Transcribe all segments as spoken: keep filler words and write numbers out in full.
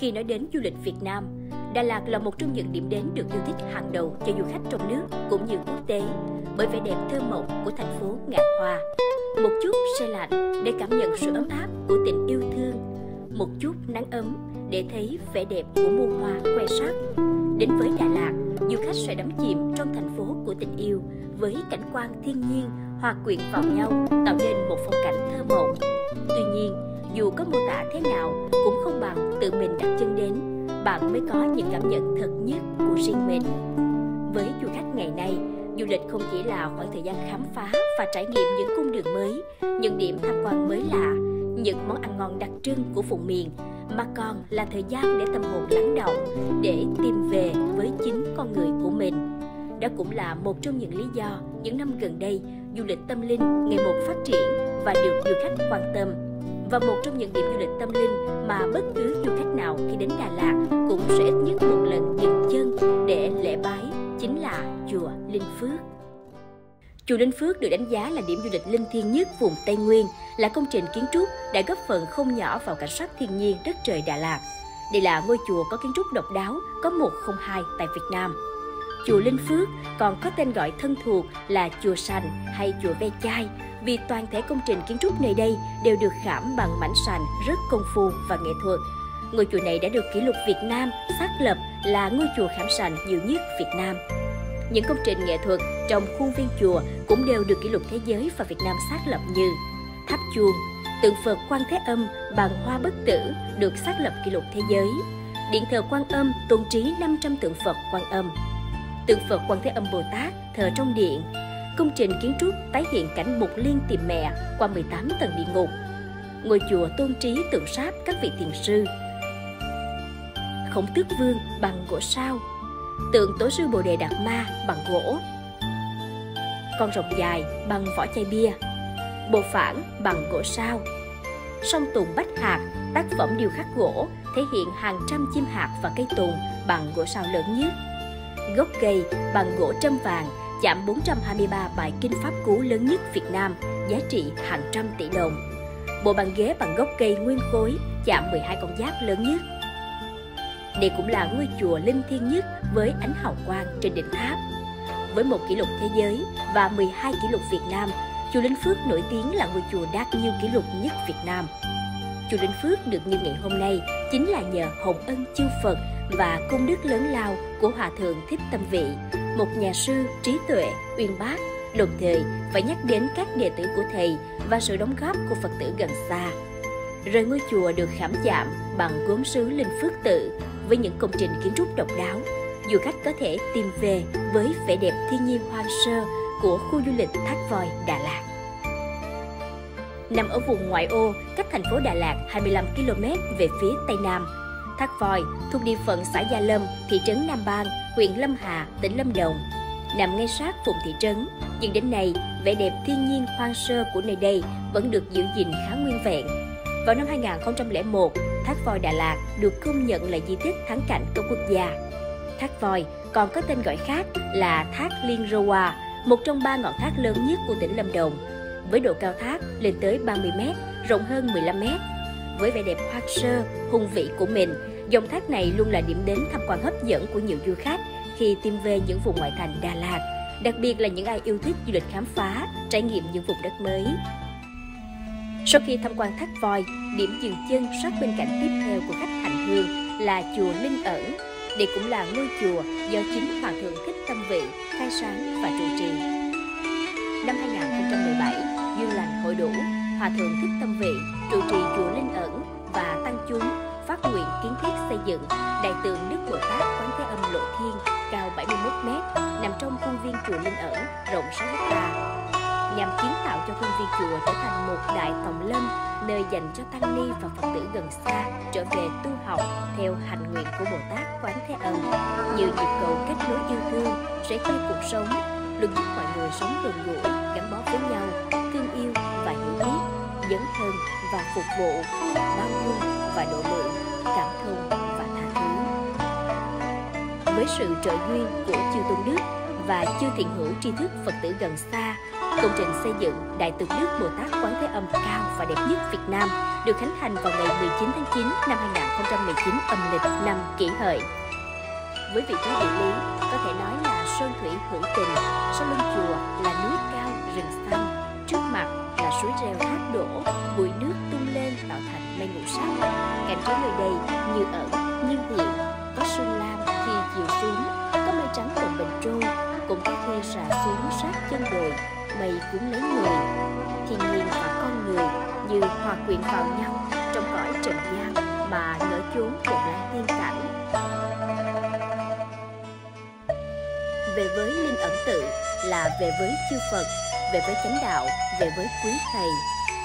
Khi nói đến du lịch Việt Nam, Đà Lạt là một trong những điểm đến được yêu thích hàng đầu cho du khách trong nước cũng như quốc tế bởi vẻ đẹp thơ mộng của thành phố Ngàn Hoa. Một chút se lạnh để cảm nhận sự ấm áp của tình yêu thương, một chút nắng ấm để thấy vẻ đẹp của muôn hoa khoe sắc. Đến với Đà Lạt, du khách sẽ đắm chìm trong thành phố của tình yêu với cảnh quan thiên nhiên hòa quyện vào nhau tạo nên một phong cảnh thơ mộng. Tuy nhiên, dù có mô tả thế nào cũng không bằng tự mình đặt chân đến, bạn mới có những cảm nhận thật nhất của riêng mình. Với du khách ngày nay, du lịch không chỉ là khoảng thời gian khám phá và trải nghiệm những cung đường mới, những điểm tham quan mới lạ, những món ăn ngon đặc trưng của vùng miền, mà còn là thời gian để tâm hồn lắng đọng, để tìm về với chính con người của mình. Đó cũng là một trong những lý do những năm gần đây du lịch tâm linh ngày một phát triển và được du khách quan tâm. Và một trong những điểm du lịch tâm linh mà bất cứ du khách nào khi đến Đà Lạt cũng sẽ ít nhất một lần dừng chân để lễ bái chính là Chùa Linh Phước. Chùa Linh Phước được đánh giá là điểm du lịch linh thiêng nhất vùng Tây Nguyên, là công trình kiến trúc đã góp phần không nhỏ vào cảnh sắc thiên nhiên đất trời Đà Lạt. Đây là ngôi chùa có kiến trúc độc đáo, có một không hai tại Việt Nam. Chùa Linh Phước còn có tên gọi thân thuộc là Chùa Sành hay Chùa Ve Chai, vì toàn thể công trình kiến trúc nơi đây đều được khảm bằng mảnh sành rất công phu và nghệ thuật. Ngôi chùa này đã được kỷ lục Việt Nam xác lập là ngôi chùa khảm sành nhiều nhất Việt Nam. Những công trình nghệ thuật trong khuôn viên chùa cũng đều được kỷ lục thế giới và Việt Nam xác lập như Tháp Chuông, Tượng Phật Quan Thế Âm bằng Hoa Bất Tử được xác lập kỷ lục thế giới. Điện Thờ Quan Âm tôn trí năm trăm tượng Phật Quan Âm. Tượng Phật Quan Thế Âm Bồ Tát thờ trong điện. Công trình kiến trúc tái hiện cảnh Mục Liên tìm mẹ qua mười tám tầng địa ngục. Ngôi chùa tôn trí tượng sáp các vị thiền sư. Khổng Tước Vương bằng gỗ sao. Tượng Tổ sư Bồ Đề Đạt Ma bằng gỗ. Con rồng dài bằng vỏ chai bia. Bồ Phản bằng gỗ sao. Song Tùng Bách Hạt, tác phẩm điêu khắc gỗ, thể hiện hàng trăm chim hạt và cây tùng bằng gỗ sao lớn nhất. Gốc cây bằng gỗ trâm vàng, chạm bốn trăm hai mươi ba bài kinh pháp cú lớn nhất Việt Nam, giá trị hàng trăm tỷ đồng. Bộ bàn ghế bằng gốc cây nguyên khối, chạm mười hai con giáp lớn nhất. Đây cũng là ngôi chùa linh thiêng nhất với ánh hào quang trên đỉnh tháp. Với một kỷ lục thế giới và mười hai kỷ lục Việt Nam, chùa Linh Phước nổi tiếng là ngôi chùa đạt nhiều kỷ lục nhất Việt Nam. Chùa Linh Phước được như ngày hôm nay chính là nhờ hồng ân chư Phật và công đức lớn lao của Hòa Thượng Thích Tâm Vị, một nhà sư trí tuệ, uyên bác, đồng thời phải nhắc đến các đệ tử của thầy và sự đóng góp của Phật tử gần xa. Rời ngôi chùa được khảm chạm bằng gốm sứ Linh Phước tự với những công trình kiến trúc độc đáo, du khách có thể tìm về với vẻ đẹp thiên nhiên hoang sơ của khu du lịch Thác Voi, Đà Lạt. Nằm ở vùng ngoại ô, cách thành phố Đà Lạt hai mươi lăm ki lô mét về phía Tây Nam, Thác Voi thuộc địa phận xã Gia Lâm, thị trấn Nam Ban, huyện Lâm Hà, tỉnh Lâm Đồng. Nằm ngay sát vùng thị trấn, nhưng đến nay, vẻ đẹp thiên nhiên hoang sơ của nơi đây vẫn được giữ gìn khá nguyên vẹn. Vào năm hai nghìn không trăm lẻ một, Thác Voi Đà Lạt được công nhận là di tích thắng cảnh cấp quốc gia. Thác Voi còn có tên gọi khác là Thác Liên Rùa, một trong ba ngọn thác lớn nhất của tỉnh Lâm Đồng, với độ cao thác lên tới ba mươi mét, rộng hơn mười lăm mét. Với vẻ đẹp hoang sơ, hùng vĩ của mình, dòng thác này luôn là điểm đến tham quan hấp dẫn của nhiều du khách khi tìm về những vùng ngoại thành Đà Lạt, đặc biệt là những ai yêu thích du lịch khám phá, trải nghiệm những vùng đất mới. Sau khi tham quan Thác Voi, điểm dừng chân sát bên cạnh tiếp theo của khách hành hương là chùa Linh Ẩn. Đây cũng là ngôi chùa do chính Hòa Thượng Thích Tâm Vị khai sáng và trụ trì. Năm hai nghìn không trăm mười bảy, Dương Lành hội đủ, Hòa Thượng Thích Tâm Vị trụ trì chùa Linh Ẩn và tăng chúng phát nguyện kiến thiết xây dựng Đại tượng Đức Bồ Tát Quán Thế Âm Lộ Thiên cao bảy mươi mốt mét, nằm trong khuôn viên chùa Linh Ẩn rộng sáu héc ta, nhằm kiến tạo cho khuôn viên chùa trở thành một đại tòng lâm, nơi dành cho tăng ni và Phật tử gần xa trở về tu học theo hành nguyện của Bồ Tát Quán Thế Âm, như nhịp cầu kết nối yêu thương, sẻ chia cuộc sống, luôn giúp mọi người sống gần gũi, gắn bó với nhau, thương yêu và hiểu biết, dấn thân và phục vụ, bao dung và độ lượng, cảm thông và tha thứ. Với sự trợ duyên của chư Tôn Đức và chư Thiện Hữu tri thức Phật tử gần xa, Công trình xây dựng Đại tượng Đức Bồ Tát Quán Thế Âm cao và đẹp nhất Việt Nam được khánh thành vào ngày mười chín tháng chín năm hai nghìn không trăm mười chín âm lịch năm Kỷ Hợi. Với vị trí địa lý có thể nói là sơn thủy hữu tình, sau lưng chùa là núi cao rừng xanh, trước mặt là suối reo thác đổ, bụi nước tung lên tạo thành mây ngũ sắc. Cảnh trí nơi đây như ẩn như hiện, có sương lam khi chiều xuống, có mây trắng đồng bình trôi, cũng có khi rả xuống sát chân đồi. Mây cuốn lấy người, thiên nhiên và con người như hòa quyện vào nhau trong cõi trần gian mà nở chốn một lá tiên cảnh. Về với Linh Ẩn tự là về với chư Phật, về với chánh đạo, về với quý thầy.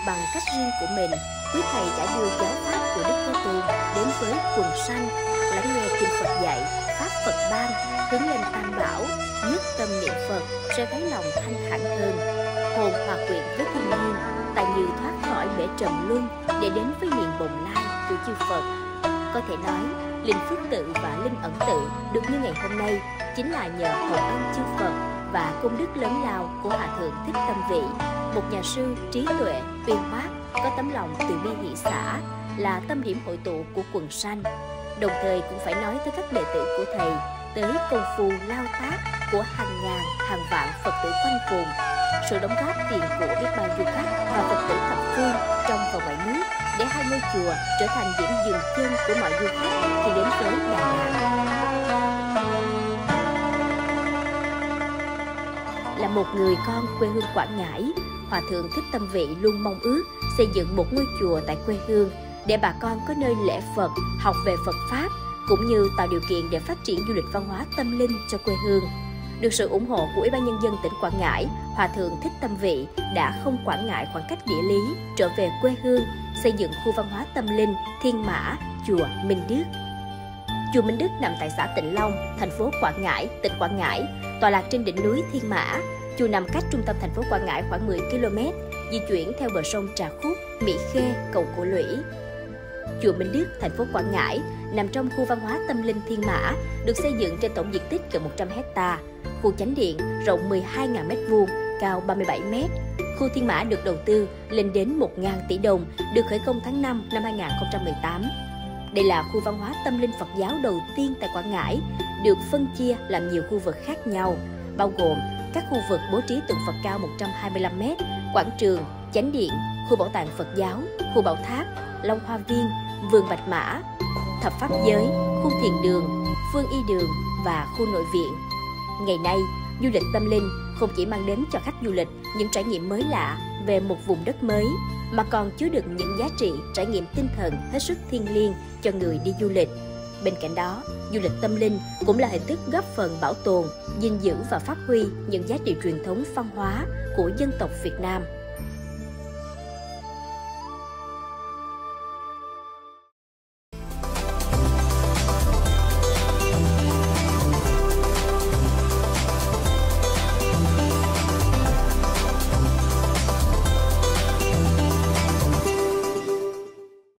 Bằng cách riêng của mình, quý thầy đã đưa giáo pháp của Đức Thế Tôn đến với quần sanh, lắng nghe kinh Phật dạy, pháp Phật ban, hướng lên Tam Bảo, nhất tâm niệm Phật sẽ thấy lòng thanh thản hơn, hồn hòa quyện với thiên nhiên, ta như thoát khỏi bể trầm luân để đến với miền bồng lai của chư Phật. Có thể nói, Linh Phước tự và Linh Ẩn tự được như ngày hôm nay chính là nhờ hồng ân chư Phật và công đức lớn lao của Hòa Thượng Thích Tâm Vị, một nhà sư trí tuệ, uyên bác, có tấm lòng từ bi hỷ xã, là tâm điểm hội tụ của quần sanh. Đồng thời cũng phải nói tới các đệ tử của thầy, tới công phu lao tác của hàng ngàn, hàng vạn Phật tử quanh vùng, sự đóng góp tiền của biết bao du khách và Phật tử thập phương trong và ngoài nước để hai ngôi chùa trở thành điểm dừng chân của mọi du khách khi đến với Đà Lạt. Là một người con quê hương Quảng Ngãi, Hòa Thượng Thích Tâm Vị luôn mong ước xây dựng một ngôi chùa tại quê hương để bà con có nơi lễ Phật, học về Phật Pháp, cũng như tạo điều kiện để phát triển du lịch văn hóa tâm linh cho quê hương. Được sự ủng hộ của Ủy ban Nhân dân tỉnh Quảng Ngãi, Hòa Thượng Thích Tâm Vị đã không quản ngại khoảng cách địa lý, trở về quê hương, xây dựng khu văn hóa tâm linh Thiên Mã, Chùa Minh Đức. Chùa Minh Đức nằm tại xã Tịnh Long, thành phố Quảng Ngãi, tỉnh Quảng Ngãi, tọa lạc trên đỉnh núi Thiên Mã. Chùa nằm cách trung tâm thành phố Quảng Ngãi khoảng mười ki lô mét, di chuyển theo bờ sông Trà Khúc, Mỹ Khe, Cầu Cổ Lũy. Chùa Minh Đức, thành phố Quảng Ngãi, nằm trong khu văn hóa tâm linh Thiên Mã, được xây dựng trên tổng diện tích gần một trăm héc ta, khu chánh điện rộng mười hai nghìn mét vuông, cao ba mươi bảy mét. Khu Thiên Mã được đầu tư lên đến một nghìn tỷ đồng, được khởi công tháng năm năm hai nghìn không trăm mười tám. Đây là khu văn hóa tâm linh Phật giáo đầu tiên tại Quảng Ngãi, được phân chia làm nhiều khu vực khác nhau, bao gồm các khu vực bố trí tượng Phật cao một trăm hai mươi lăm mét, quảng trường, chánh điện, khu bảo tàng Phật giáo, khu bảo tháp, Long Hoa Viên, Vườn Bạch Mã, thập pháp giới, khu thiền đường, phương y đường và khu nội viện. Ngày nay, du lịch tâm linh không chỉ mang đến cho khách du lịch những trải nghiệm mới lạ về một vùng đất mới, mà còn chứa đựng những giá trị trải nghiệm tinh thần hết sức thiêng liêng cho người đi du lịch. Bên cạnh đó, du lịch tâm linh cũng là hình thức góp phần bảo tồn, gìn giữ và phát huy những giá trị truyền thống văn hóa của dân tộc Việt Nam.